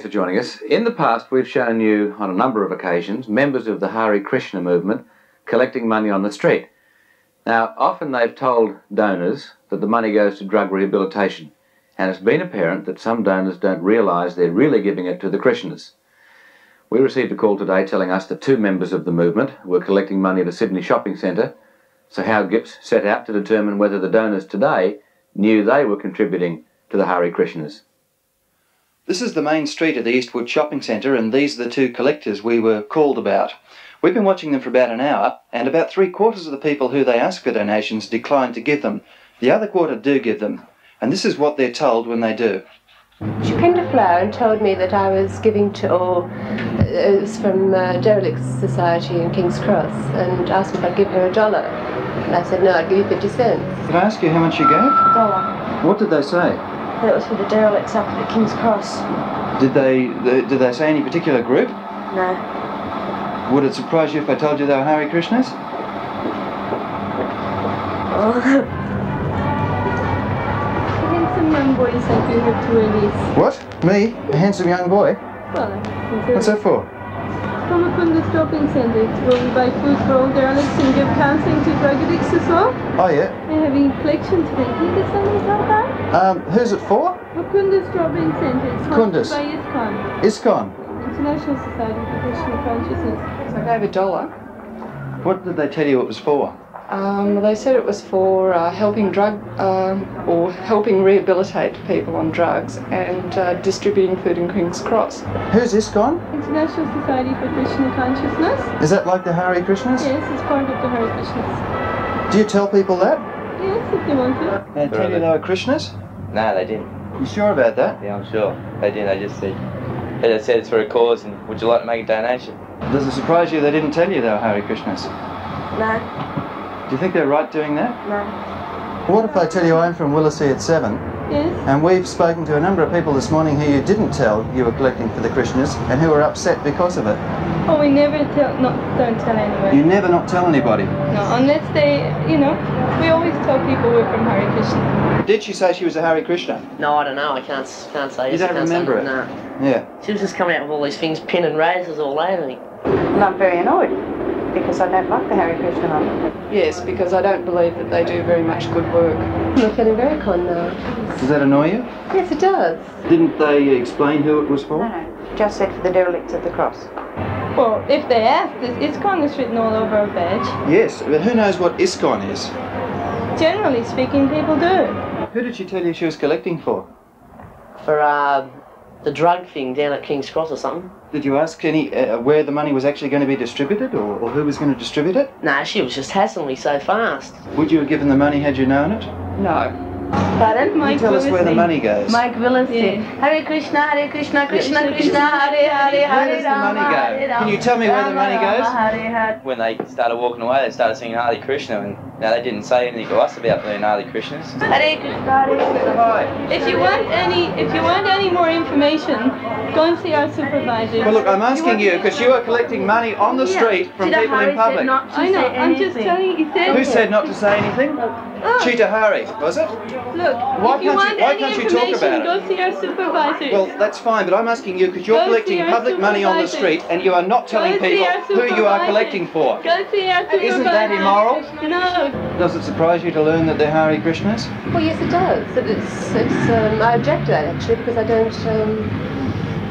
Thanks for joining us. In the past, we've shown you, on a number of occasions, members of the Hare Krishna movement collecting money on the street. Now, often they've told donors that the money goes to drug rehabilitation, and it's been apparent that some donors don't realise they're really giving it to the Krishnas. We received a call today telling us that two members of the movement were collecting money at a Sydney shopping centre, so Howard Gipps set out to determine whether the donors today knew they were contributing to the Hare Krishnas. This is the main street of the Eastwood Shopping Centre, and these are the two collectors we were called about. We've been watching them for about an hour, and about 3/4 of the people who they ask for donations decline to give them. The other quarter do give them, and this is what they're told when they do. She came to Flower and told me that I was giving to it was from Derelict's Society in King's Cross, and asked me if I'd give her $1. And I said, no, I'd give you 50 cents. Did I ask you how much you gave? $1. What did they say? That was for the Derelicts up at King's Cross. Did they say any particular group? No. Would it surprise you if I told you they were Hare Krishnas? Oh. A handsome young boy said you were two of these. What? Me? A handsome young boy? Well, what's that for? From Mukunda Shopping Centre, where we buy food for all Derelicts and give counselling to drug addicts as well. Oh yeah. They're having collections for you. Who's it for? Mukunda's Shopping Centre. It's Mukunda's. By ISKCON. ISKCON? International Society for Krishna Consciousness. So I gave $1. What did they tell you it was for? They said it was for helping helping rehabilitate people on drugs and distributing food in King's Cross. Who's ISKCON? International Society for Krishna Consciousness. Is that like the Hare Krishnas? Yes, it's part of the Hare Krishnas. Do you tell people that? Yes, if they want to. And tell you they were Krishnas? No, they didn't. You sure about that? Yeah, I'm sure. They didn't, they just said it's for a cause and would you like to make a donation? Does it surprise you they didn't tell you they were Hare Krishnas? No. Do you think they're right doing that? No. What if I tell you I'm from Willesee at 7? Yes. And we've spoken to a number of people this morning who you didn't tell you were collecting for the Krishnas and who were upset because of it. Oh, we never tell, don't tell anyone. You never not tell anybody? No, unless they, you know, we always tell people we're from Hare Krishna. Did she say she was a Hare Krishna? No, I don't know, I can't say. You don't remember it? No. Yeah. She was just coming out with all these things, pin and razors all over me. And I'm very annoyed. Because I don't like the Hare Krishna movement. Yes, because I don't believe that they do very much good work. I'm feeling very con now. Does that annoy you? Yes, it does. Didn't they explain who it was for? No, just said for the Derelicts at the Cross. Well, if they asked, ISKCON is written all over a badge. Yes, but who knows what ISKCON is? Generally speaking, people do. Who did she tell you she was collecting for? For the drug thing down at King's Cross or something. Did you ask any where the money was actually going to be distributed or who was going to distribute it? No, she was just hassling me so fast. Would you have given the money had you known it? No. Pardon? Mike Willesee. Tell us where the money goes. Mike Willesee. Yeah. Hare Krishna, Hare Krishna, Krishna Krishna, Hare Hare, Hare Rama, Hare Rama. Can you tell me where the money goes? When they started walking away, they started singing Hare Krishna, and now they didn't say anything to us about being Hare Krishnas. Hare Krishna, Hare Krishna. If you want any more information, go and see our supervisors. Well, look, I'm asking you because you are collecting money on the street from people in public. I know. I'm just telling you. Who said not to say anything? Chita Hari, was it? Look, why can't you talk about it? Go see our supervisors. Well, that's fine, but I'm asking you because you're collecting public money on the street and you are not telling people who you are collecting for. Go see our supervisors. Isn't that immoral? No. Does it surprise you to learn that they're Hare Krishnas? Well, yes, it does. It's I object to that actually because I don't.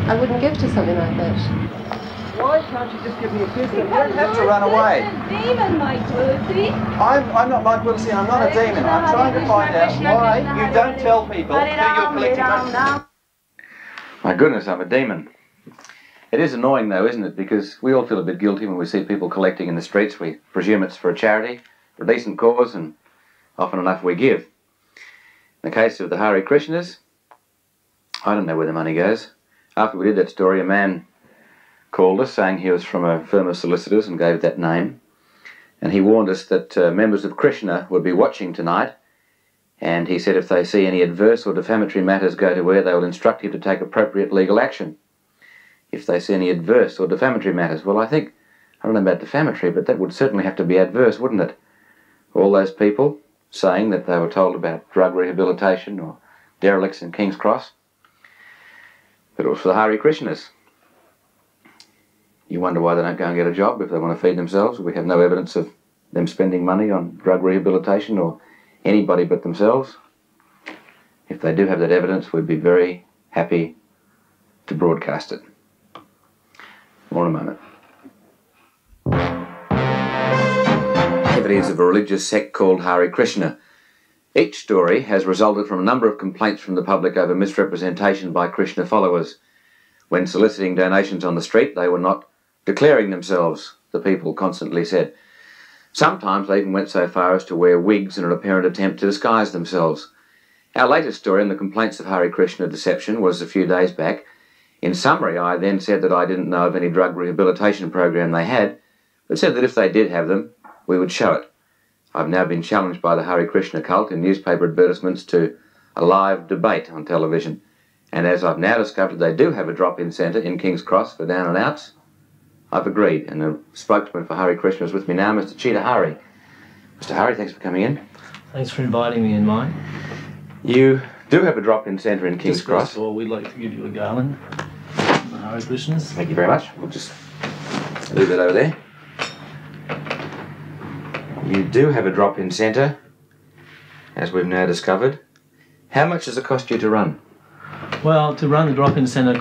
I wouldn't give to something like that. Why can't you just give me a kiss? You don't have to run away. A demon, Mike Willesee. I'm not Mike Willesee, I'm not a demon. I'm trying to find out why you don't tell people who you're collecting money. My goodness, I'm a demon. It is annoying though, isn't it? Because we all feel a bit guilty when we see people collecting in the streets. We presume it's for a charity, for a decent cause, and often enough we give. In the case of the Hare Krishnas, I don't know where the money goes. After we did that story, a man called us saying he was from a firm of solicitors and gave that name, and he warned us that members of Krishna would be watching tonight, and he said if they see any adverse or defamatory matters go to air, they will instruct you to take appropriate legal action. If they see any adverse or defamatory matters, well, I don't know about defamatory, but that would certainly have to be adverse, wouldn't it? All those people saying that they were told about drug rehabilitation or Derelicts in King's Cross. But it was for the Hare Krishnas. You wonder why they don't go and get a job if they want to feed themselves. We have no evidence of them spending money on drug rehabilitation or anybody but themselves. If they do have that evidence, we'd be very happy to broadcast it. More in a moment. Activities of a religious sect called Hare Krishna. Each story has resulted from a number of complaints from the public over misrepresentation by Krishna followers. When soliciting donations on the street, they were not declaring themselves, the people constantly said. Sometimes they even went so far as to wear wigs in an apparent attempt to disguise themselves. Our latest story on the complaints of Hare Krishna deception was a few days back. In summary, I then said that I didn't know of any drug rehabilitation program they had, but said that if they did have them, we would show it. I've now been challenged by the Hare Krishna cult in newspaper advertisements to a live debate on television. And as I've now discovered they do have a drop-in centre in King's Cross for down and outs, I've agreed, and the spokesman for Hare Krishna is with me now, Mr. Chita Hari. Mr. Hari, thanks for coming in. Thanks for inviting me in, Mike. You do have a drop-in centre in King's Cross. First of all, we'd like to give you a garland, the Hare Krishnas. Thank you very much. We'll just leave that over there. You do have a drop-in centre, as we've now discovered. How much does it cost you to run? Well, to run the drop-in centre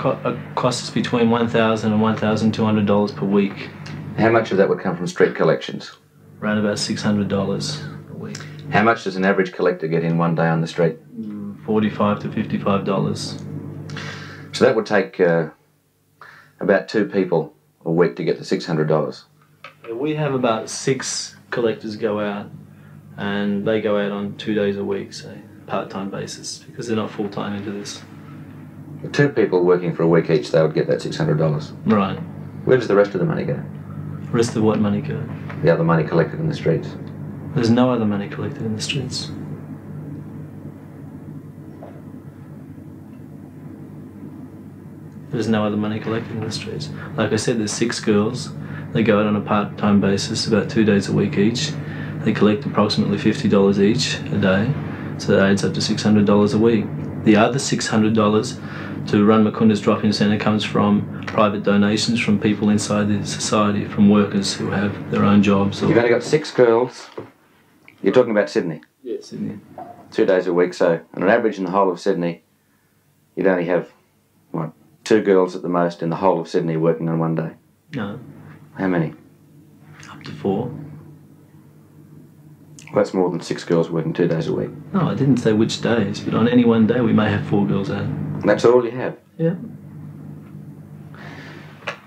costs between $1,000 and $1,200 per week. How much of that would come from street collections? Around about $600 a week. How much does an average collector get in one day on the street? $45 to $55. So that would take about two people a week to get to $600. We have about six collectors go out, and they go out on 2 days a week, so part-time basis, because they're not full-time into this. Two people working for a week each, they would get that $600. Right. Where does the rest of the money go? The rest of what money go? The other money collected in the streets. There's no other money collected in the streets. There's no other money collected in the streets. Like I said, there's six girls. They go out on a part-time basis, about 2 days a week each. They collect approximately $50 each a day, so that adds up to $600 a week. The other $600 to run Mukunda's drop-in centre comes from private donations from people inside the society, from workers who have their own jobs. You've only got six girls. You're talking about Sydney? Yes, Sydney. 2 days a week, so on an average in the whole of Sydney, you'd only have, what, two girls at the most in the whole of Sydney working on one day? No. How many? Up to four. Well, that's more than six girls working 2 days a week. No, I didn't say which days, but on any one day we may have four girls out. And that's all you have? Yeah.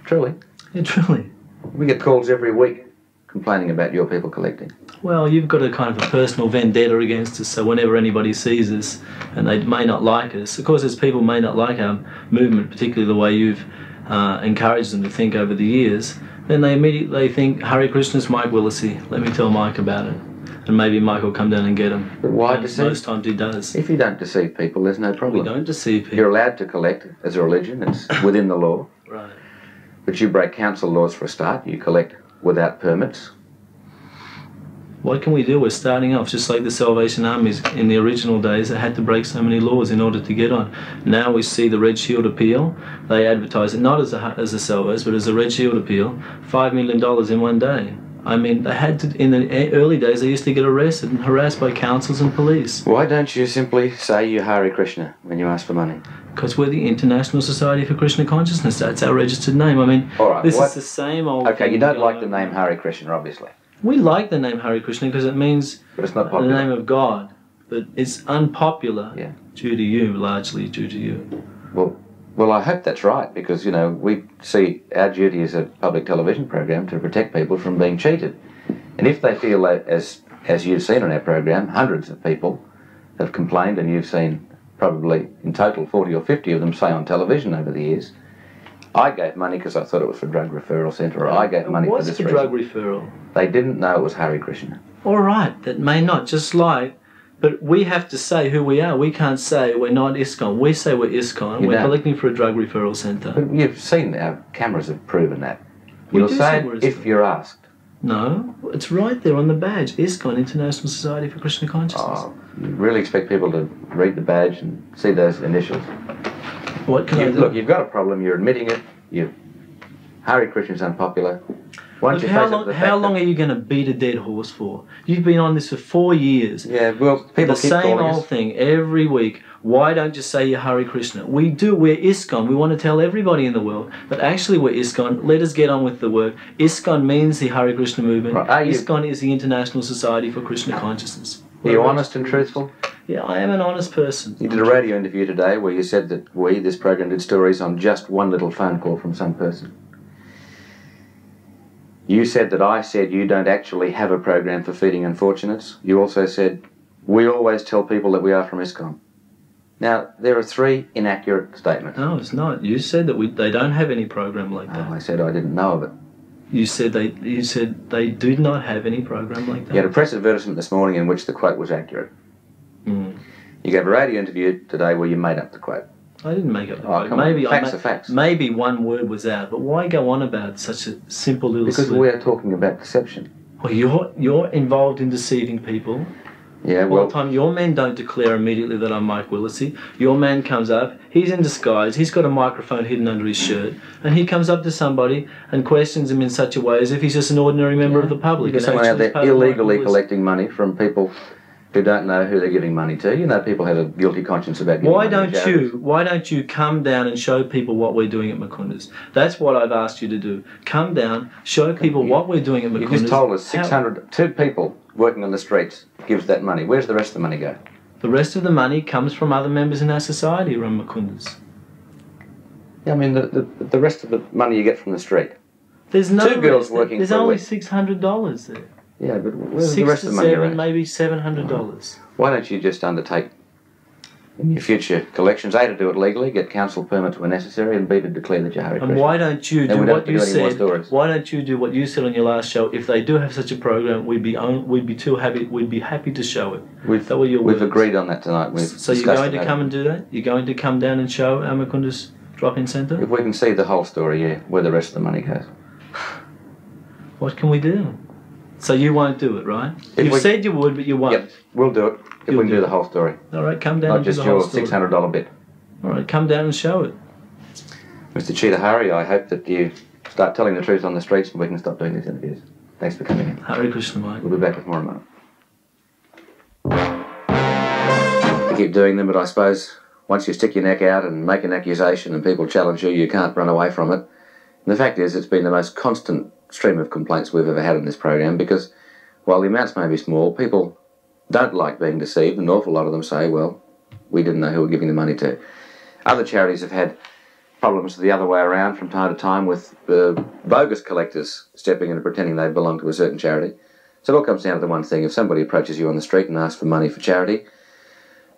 Truly? Yeah, truly. We get calls every week complaining about your people collecting. Well, you've got a kind of a personal vendetta against us, so whenever anybody sees us and they may not like us, of course, as people may not like our movement, particularly the way you've encouraged them to think over the years, then they immediately think, Hare Krishna's Mike Willesee, let me tell Mike about it. And maybe Mike will come down and get him. But why deceive? Most times he does. If you don't deceive people, there's no problem. We don't deceive people. You're allowed to collect as a religion. It's within the law. Right. But you break council laws for a start. You collect without permits. What can we do? We're starting off just like the Salvation Armies in the original days. They had to break so many laws in order to get on. Now we see the Red Shield Appeal. They advertise it not as a Salvos, but as a Red Shield Appeal. $5 million in one day. I mean, they had to, in the early days, they used to get arrested and harassed by councils and police. Why don't you simply say you're Hare Krishna when you ask for money? Because we're the International Society for Krishna Consciousness. That's our registered name. I mean, all right, this is the same old thing. You don't like the name Hare Krishna, obviously. We like the name Hare Krishna because it means the name of God. But it's unpopular due to you, largely due to you. Well, I hope that's right, because, you know, we see our duty as a public television program to protect people from being cheated. And if they feel, that, as you've seen on our program, hundreds of people have complained, and you've seen probably in total 40 or 50 of them say on television over the years, I gave money because I thought it was for drug referral centre, or I gave money for this reason. It was for drug referral. They didn't know it was Hare Krishna. All right, that may not, just like... But we have to say who we are. We can't say we're not ISKCON. We say we're ISKCON. We're collecting for a drug referral centre. But you've seen, our cameras have proven that. You'll say it if you're asked. No, it's right there on the badge. ISKCON, International Society for Krishna Consciousness. Oh, you really expect people to read the badge and see those initials? What can I do? Look, you've got a problem. You're admitting it. Hare Krishna's unpopular. Look, how long are you going to beat a dead horse for? You've been on this for 4 years. Yeah, well, people keep calling us. The same old thing every week. Why don't you say you're Hare Krishna? We do. We're ISKCON. We want to tell everybody in the world, but actually we're ISKCON. Let us get on with the work. ISKCON means the Hare Krishna movement. Right. ISKCON is the International Society for Krishna Consciousness. Are you honest and truthful? Yeah, I am an honest person. You did a radio interview today where you said that this program, did stories on just one little phone call from some person. You said that I said you don't actually have a program for feeding unfortunates. You also said, we always tell people that we are from ISKCON. Now, there are three inaccurate statements. No, it's not. You said that they don't have any program like that. I said I didn't know of it. You said they did not have any program like that. You had a press advertisement this morning in which the quote was accurate. Mm. You gave a radio interview today where you made up the quote. I didn't make up the quote. Maybe facts are facts. Maybe one word was out, but why go on about such a simple little slip? We are talking about deception. Well, you're involved in deceiving people. Yeah, well, all the time. Your men don't declare immediately that I'm Mike Willesee. Your man comes up, he's in disguise, he's got a microphone hidden under his shirt, and he comes up to somebody and questions him in such a way as if he's just an ordinary member of the public. Because someone out there illegally collecting money from people who don't know who they're giving money to. You know, people have a guilty conscience about giving money to charities. Why don't you come down and show people what we're doing at Mukunda's? That's what I've asked you to do. Come down, show people what we're doing at Mukunda's. You just told us 2 people working on the streets gives that money. Where's the rest of the money go? The rest of the money comes from other members in our society around Mukunda's. Yeah, I mean, the rest of the money you get from the street. There's no There's only $600 there. Yeah, but where's the rest of the money? Maybe $700. Why don't you just undertake in your future collections, A, to do it legally, get council permits where necessary, and B, to declare that you're Hare Krishna. And why don't you do what you said? Why don't you do what you said on your last show? If they do have such a program, we'd be happy to show it. We've agreed on that tonight. So you're going to come and do that? You're going to come down and show Mukunda's drop-in centre? If we can see the whole story, yeah, where the rest of the money goes. What can we do? So you won't do it, right? You said you would, but you won't. Yep, we'll do it if we can do the whole story. All right, come down and do the whole story. Not just your $600 bit. All right, come down and show it. Mr. Chita Hari, I hope that you start telling the truth on the streets and we can stop doing these interviews. Thanks for coming in. Hare Krishna, Mike. We'll be back with more in a moment. I keep doing them, but I suppose once you stick your neck out and make an accusation and people challenge you, you can't run away from it. And the fact is, it's been the most constant stream of complaints we've ever had in this program, because while the amounts may be small, people don't like being deceived. An awful lot of them say, well, we didn't know who we're giving the money to. Other charities have had problems the other way around from time to time with bogus collectors stepping in and pretending they belong to a certain charity. So it all comes down to the one thing. If somebody approaches you on the street and asks for money for charity,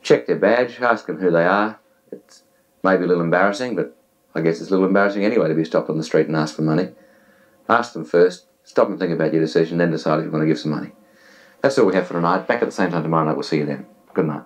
check their badge, ask them who they are. It may be a little embarrassing, but I guess it's a little embarrassing anyway to be stopped on the street and asked for money. Ask them first, stop and think about your decision, then decide if you want to give some money. That's all we have for tonight. Back at the same time tomorrow night. We'll see you then. Good night.